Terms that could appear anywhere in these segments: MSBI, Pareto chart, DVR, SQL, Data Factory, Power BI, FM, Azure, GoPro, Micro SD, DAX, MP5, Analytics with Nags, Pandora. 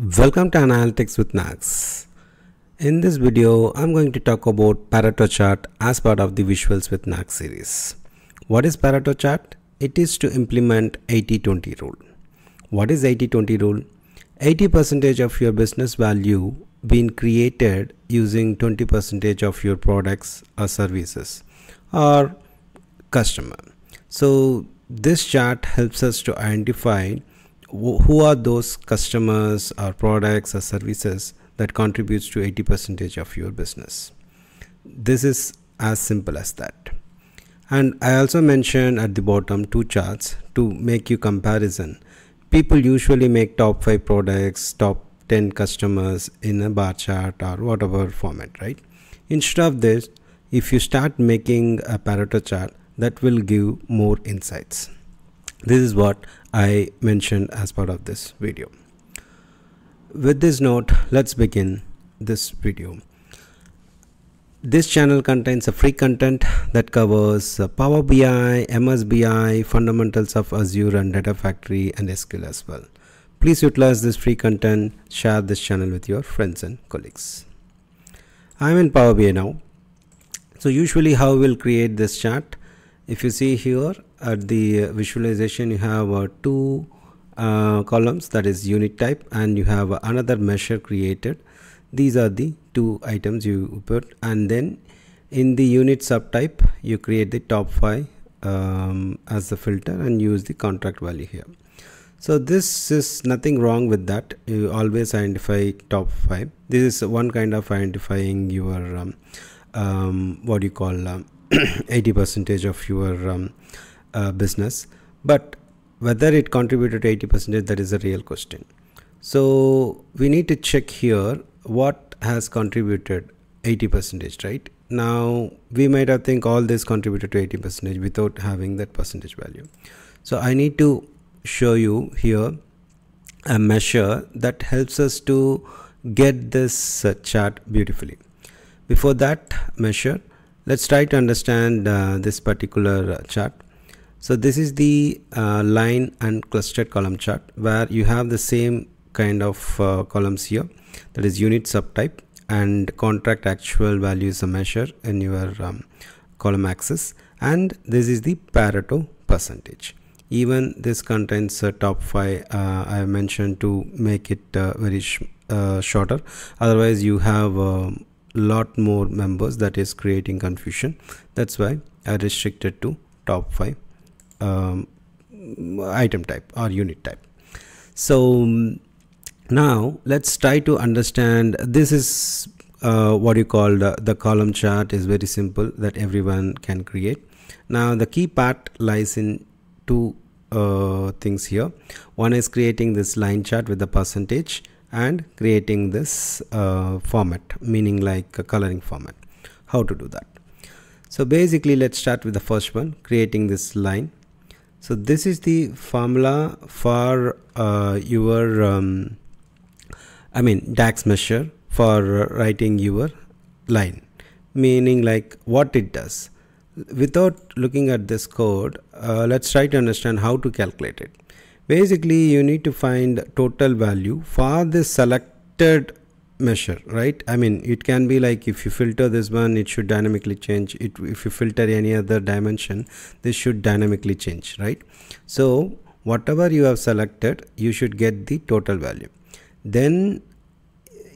Welcome to Analytics with Nags. In this video, I'm going to talk about Pareto chart as part of the Visuals with Nags series. What is Pareto chart? It is to implement 80-20 rule. What is 80-20 rule? 80% of your business value being created using 20% of your products or services or customer. So this chart helps us to identify who are those customers or products or services that contributes to 80% of your business. This is as simple as that. And I also mentioned at the bottom two charts to make you comparison. People usually make top 5 products, top 10 customers in a bar chart or whatever format, right? Instead of this, if you start making a Pareto chart, that will give more insights. This is what I mentioned as part of this video. With this note, let's begin this video. This channel contains a free content that covers Power BI, MSBI, fundamentals of Azure and Data Factory and SQL as well. Please utilize this free content, share this channel with your friends and colleagues. I'm in Power BI now. So usually how we'll create this chart, if you see here, at the visualization you have two columns, that is unit type, and you have another measure created. These are the two items you put, and then in the unit subtype you create the top 5 as the filter and use the contract value here. So this is nothing wrong with that. You always identify top 5. This is one kind of identifying your 80% of your business, but whether it contributed to 80%, that is a real question. So we need to check here what has contributed 80%, right? Now we might have think all this contributed to 80% without having that percentage value. So I need to show you here a measure that helps us to get this chart beautifully. Before that measure, let's try to understand this particular chart. So this is the line and clustered column chart where you have the same kind of columns here, that is unit subtype, and contract actual value is a measure in your column axis, and this is the Pareto percentage. Even this contains top 5 I mentioned to make it very shorter, otherwise you have a lot more members, that is creating confusion. That's why I restricted to top 5 item type or unit type. So now let's try to understand. This is the column chart is very simple that everyone can create. Now the key part lies in two things here. One is creating this line chart with the percentage and creating this format, meaning like a coloring format. How to do that? So basically let's start with the first one, creating this line. So this is the formula for your DAX measure for writing your line, meaning like what it does. Without looking at this code, let's try to understand how to calculate it. Basically you need to find total value for the selected measure, right? I mean, it can be like if you filter this one, it should dynamically change it. If you filter any other dimension, this should dynamically change, right? So whatever you have selected, you should get the total value. Then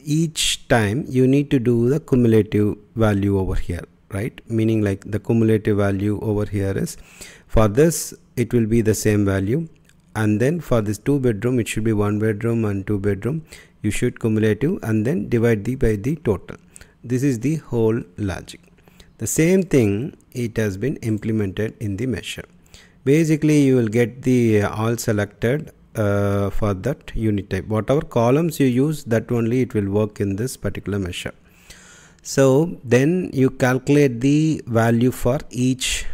each time you need to do the cumulative value over here, right? Meaning like the cumulative value over here is, for this it will be the same value, and then for this 2 bedroom it should be 1 bedroom and 2 bedroom. You should cumulative and then divide by the total. This is the whole logic. The same thing, it has been implemented in the measure. Basically you will get the all selected for that unit type. Whatever columns you use, that only it will work in this particular measure. So then you calculate the value for each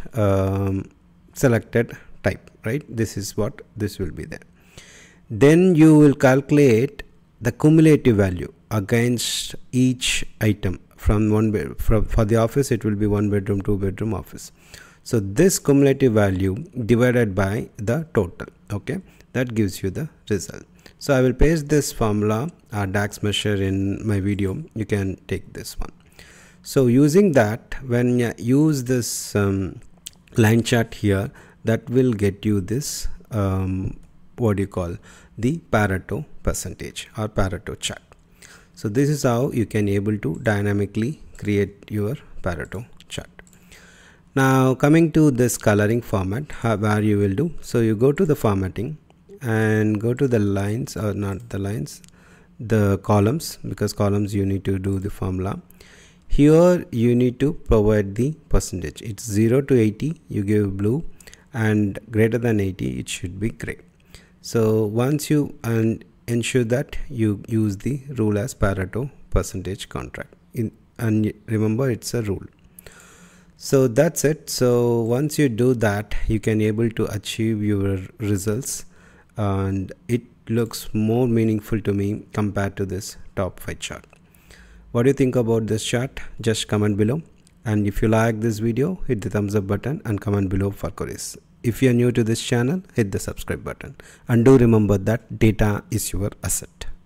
selected type, right? This is what this will be there. Then you will calculate the cumulative value against each item from for the office it will be 1 bedroom, 2 bedroom office. So this cumulative value divided by the total, okay, that gives you the result. So I will paste this formula, our DAX measure, in my video. You can take this one. So using that, when you use this line chart here, that will get you this the Pareto percentage or Pareto chart. So this is how you can able to dynamically create your Pareto chart. Now coming to this coloring format, where you will do, so you go to the formatting and go to the lines, or not the lines, the columns, because columns you need to do the formula. Here you need to provide the percentage. It's 0 to 80 you give blue, and greater than 80 it should be gray. So once you ensure that you use the rule as Pareto percentage contract, and remember it's a rule. So that's it. So once you do that, you can able to achieve your results, and it looks more meaningful to me compared to this top 5 chart. What do you think about this chart? Just comment below. And if you like this video, hit the thumbs up button and comment below for queries. If you are new to this channel, hit the subscribe button. And do remember that data is your asset.